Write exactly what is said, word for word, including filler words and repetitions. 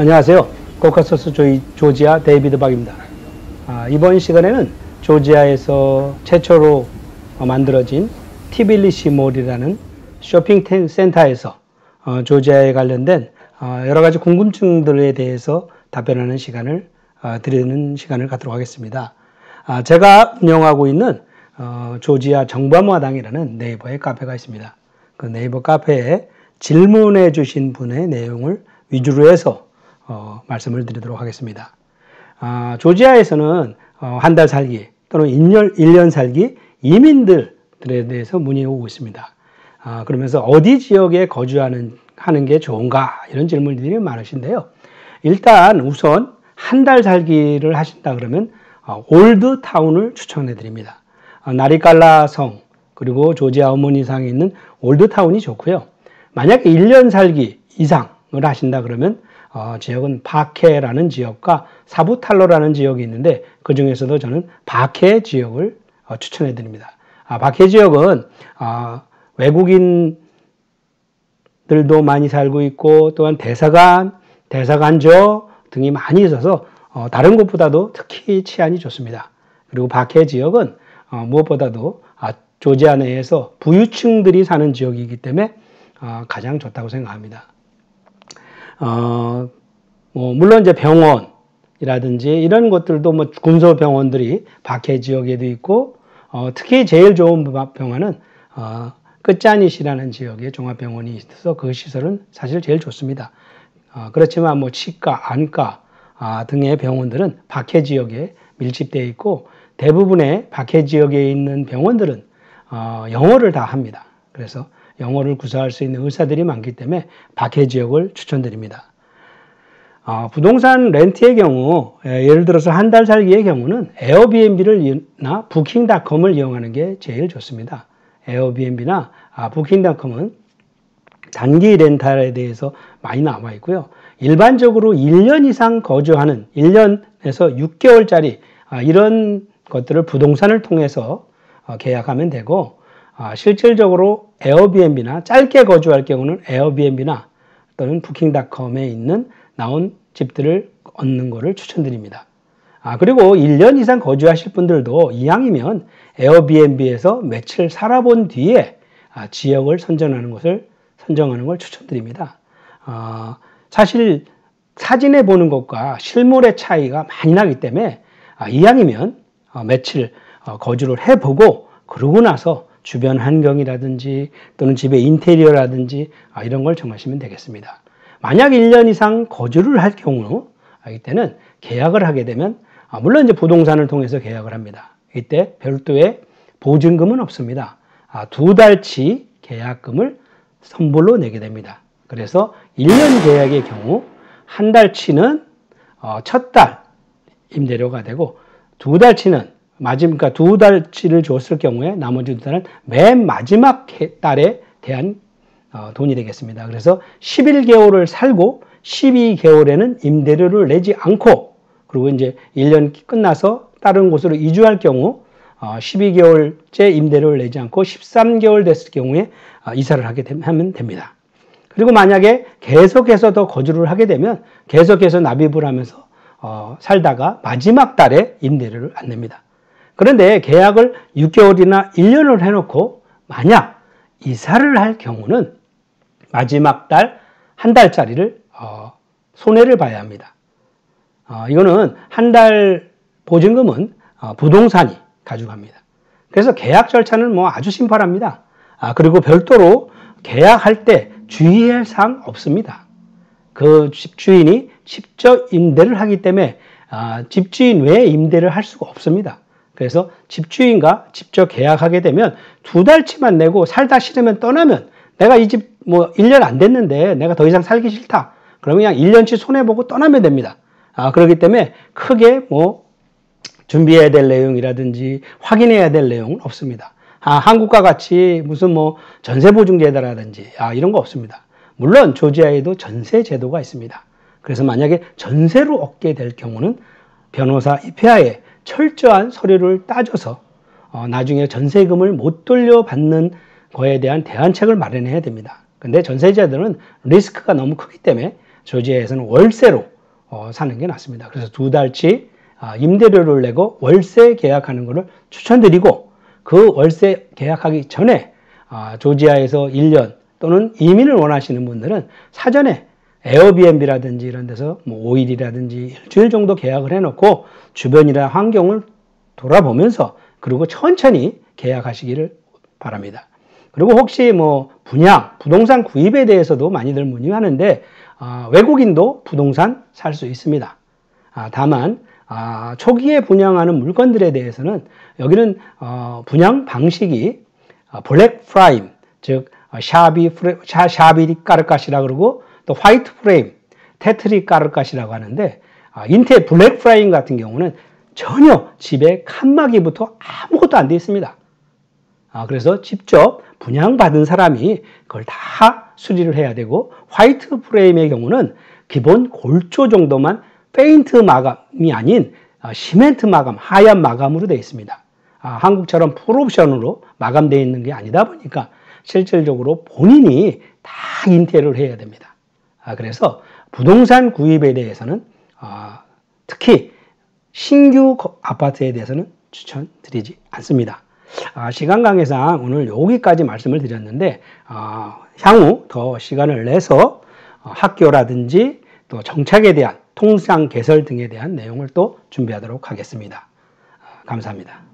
안녕하세요. 코카서스 조이, 조지아 데이비드 박입니다. 아, 이번 시간에는 조지아에서 최초로 어, 만들어진 티빌리시 몰이라는 쇼핑 센터에서 어, 조지아에 관련된 어, 여러 가지 궁금증들에 대해서 답변하는 시간을 어, 드리는 시간을 갖도록 하겠습니다. 아, 제가 운영하고 있는 어, 조지아 정밤화당이라는 네이버의 카페가 있습니다. 그 네이버 카페에 질문해 주신 분의 내용을 위주로 해서 어, 말씀을 드리도록 하겠습니다. 아, 조지아에서는 어, 한 달 살기 또는 일 년 살기 이민들에 대해서 문의오고 있습니다. 아, 그러면서 어디 지역에 거주하는 하는 게 좋은가 이런 질문들이 많으신데요. 일단 우선 한 달 살기를 하신다 그러면 어, 올드타운을 추천해 드립니다. 어, 나리칼라 성 그리고 조지아 어머니상에 있는 올드타운이 좋고요. 만약에 일 년 살기 이상을 하신다 그러면 어, 지역은 바케라는 지역과 사부탈로라는 지역이 있는데 그 중에서도 저는 바케 지역을 어, 추천해 드립니다. 아, 바케 지역은 어, 외국인들도 많이 살고 있고 또한 대사관, 대사관저 등이 많이 있어서 어, 다른 곳보다도 특히 치안이 좋습니다. 그리고 바케 지역은 어, 무엇보다도 아, 조지아 내에서 부유층들이 사는 지역이기 때문에 어, 가장 좋다고 생각합니다. 어, 뭐 물론 이제 병원이라든지 이런 것들도 뭐 군소 병원들이 바케 지역에도 있고 어, 특히 제일 좋은 병원은 어, 끝자닛이라는 지역에 종합병원이 있어서 그 시설은 사실 제일 좋습니다. 어, 그렇지만 뭐 치과, 안과 아, 등의 병원들은 바케 지역에 밀집되어 있고 대부분의 바케 지역에 있는 병원들은 어, 영어를 다 합니다. 그래서 영어를 구사할 수 있는 의사들이 많기 때문에 바케 지역을 추천드립니다. 어, 부동산 렌트의 경우 예를 들어서 한 달 살기의 경우는 에어비앤비나 부킹닷컴을 이용하는 게 제일 좋습니다. 에어비앤비나 아, 부킹닷컴은 단기 렌탈에 대해서 많이 나와 있고요. 일반적으로 일 년 이상 거주하는 일 년에서 육 개월짜리 아, 이런 것들을 부동산을 통해서 어, 계약하면 되고 아, 실질적으로 에어비앤비나 짧게 거주할 경우는 에어비앤비나 또는 부킹닷컴에 있는 나온 집들을 얻는 것을 추천드립니다. 아, 그리고 일 년 이상 거주하실 분들도 이왕이면 에어비앤비에서 며칠 살아본 뒤에 아, 지역을 선정하는 것을 선정하는 걸 추천드립니다. 아, 사실 사진에 보는 것과 실물의 차이가 많이 나기 때문에 아, 이왕이면 아, 며칠 어, 거주를 해보고 그러고 나서 주변 환경이라든지 또는 집의 인테리어라든지 이런 걸 정하시면 되겠습니다. 만약 일 년 이상 거주를 할 경우 이때는 계약을 하게 되면 물론 이제 부동산을 통해서 계약을 합니다. 이때 별도의 보증금은 없습니다. 두 달치 계약금을 선불로 내게 됩니다. 그래서 일 년 계약의 경우 한 달치는 첫 달 임대료가 되고 두 달치는 마지막 두 달치를 줬을 경우에 나머지 두 달은 맨 마지막 달에 대한 돈이 되겠습니다. 그래서 십일 개월을 살고 십이 개월에는 임대료를 내지 않고 그리고 이제 일 년 끝나서 다른 곳으로 이주할 경우 십이 개월째 임대료를 내지 않고 십삼 개월 됐을 경우에 이사를 하게 하면 됩니다. 그리고 만약에 계속해서 더 거주를 하게 되면 계속해서 납입을 하면서 살다가 마지막 달에 임대료를 안 냅니다. 그런데 계약을 육 개월이나 일 년을 해놓고 만약 이사를 할 경우는 마지막 달 한 달짜리를 어, 손해를 봐야 합니다. 어, 이거는 한 달 보증금은 어, 부동산이 가져갑니다. 그래서 계약 절차는 뭐 아주 심플합니다. 아, 그리고 별도로 계약할 때 주의할 사항 없습니다. 그 집주인이 직접 임대를 하기 때문에 아, 집주인 외에 임대를 할 수가 없습니다. 그래서 집주인과 직접 계약하게 되면 두 달치만 내고 살다 싫으면 떠나면 내가 이 집 뭐 일 년 안 됐는데 내가 더 이상 살기 싫다. 그러면 그냥 일 년치 손해보고 떠나면 됩니다. 아, 그렇기 때문에 크게 뭐 준비해야 될 내용이라든지 확인해야 될 내용은 없습니다. 아, 한국과 같이 무슨 뭐 전세보증제도라든지 아, 이런 거 없습니다. 물론 조지아에도 전세제도가 있습니다. 그래서 만약에 전세로 얻게 될 경우는 변호사 입회하에 철저한 서류를 따져서 어, 나중에 전세금을 못 돌려받는 거에 대한 대안책을 마련해야 됩니다. 근데 전세제도는 리스크가 너무 크기 때문에 조지아에서는 월세로 어, 사는 게 낫습니다. 그래서 두 달치 아, 임대료를 내고 월세 계약하는 것을 추천드리고, 그 월세 계약하기 전에 아, 조지아에서 일 년 또는 이민을 원하시는 분들은 사전에 에어비앤비라든지 이런 데서 뭐 오 일이라든지 일주일 정도 계약을 해놓고 주변이나 환경을 돌아보면서 그리고 천천히 계약하시기를 바랍니다. 그리고 혹시 뭐 분양, 부동산 구입에 대해서도 많이들 문의하는데 아, 외국인도 부동산 살 수 있습니다. 아, 다만 아, 초기에 분양하는 물건들에 대해서는 여기는 어, 분양 방식이 아, 블랙 프라임, 즉 샤비 프레, 샤, 샤비 까르카시라 그러고 또 화이트 프레임, 테트리 까르카시라고 하는데 아, 인테 블랙 프라임 같은 경우는 전혀 집의 칸막이부터 아무것도 안 돼 있습니다. 아, 그래서 직접 분양받은 사람이 그걸 다 수리를 해야 되고, 화이트 프레임의 경우는 기본 골조 정도만 페인트 마감이 아닌 시멘트 마감, 하얀 마감으로 되어 있습니다. 아, 한국처럼 풀옵션으로 마감되어 있는 게 아니다 보니까 실질적으로 본인이 다 인테리어를 해야 됩니다. 아, 그래서 부동산 구입에 대해서는 아, 특히 신규 아파트에 대해서는 추천드리지 않습니다. 아, 시간 관계상 오늘 여기까지 말씀을 드렸는데 아, 향후 더 시간을 내서 학교라든지 또 정착에 대한 통상 개설 등에 대한 내용을 또 준비하도록 하겠습니다. 아, 감사합니다.